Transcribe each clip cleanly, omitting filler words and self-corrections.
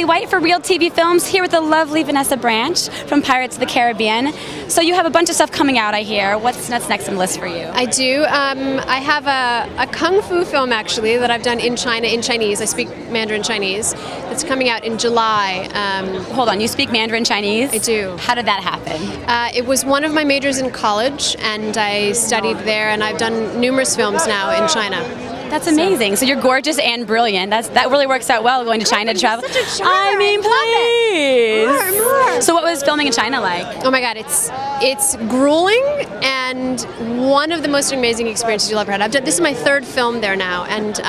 Lily White for Real TV Films, here with the lovely Vanessa Branch from Pirates of the Caribbean. So you have a bunch of stuff coming out, I hear. What's next on the list for you? I do. I have a Kung Fu film, actually, that I've done in China in Chinese. I speak Mandarin Chinese. It's coming out in July. Hold on, you speak Mandarin Chinese? I do. How did that happen? It was one of my majors in college, and I studied there, and I've done numerous films now in China. That's amazing. So you're gorgeous and brilliant. That really works out well, going to China to travel. I mean, please. More. So what was filming in China like? Oh my God, it's grueling and one of the most amazing experiences you'll ever have. This is my third film there now, and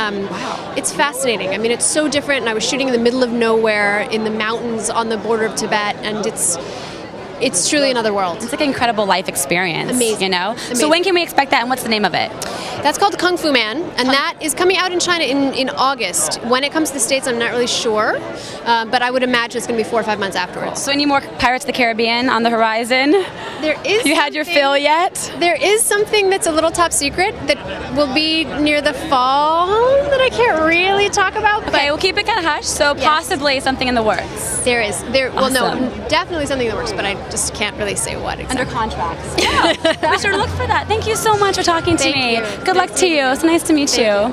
it's fascinating. I mean, it's so different. And I was shooting in the middle of nowhere in the mountains on the border of Tibet, and it's truly another world. It's like an incredible life experience. Amazing. You know? Amazing. So when can we expect that, and what's the name of it? That's called Kung Fu Man, and that is coming out in China in August. When it comes to the States, I'm not really sure, but I would imagine it's going to be 4 or 5 months afterwards. So any more Pirates of the Caribbean on the horizon? There is. You had your fill yet? There is something that's a little top secret that will be near the fall that I can't really talk about. Okay, we'll keep it kind of hush, so yes. Possibly something in the works. There is. Awesome. Well, no, definitely something in the works, but I just can't really say what exactly. Under contracts. Yeah, be sure to look for that. Thank you so much for talking to me. Good luck to you. It's nice to meet you.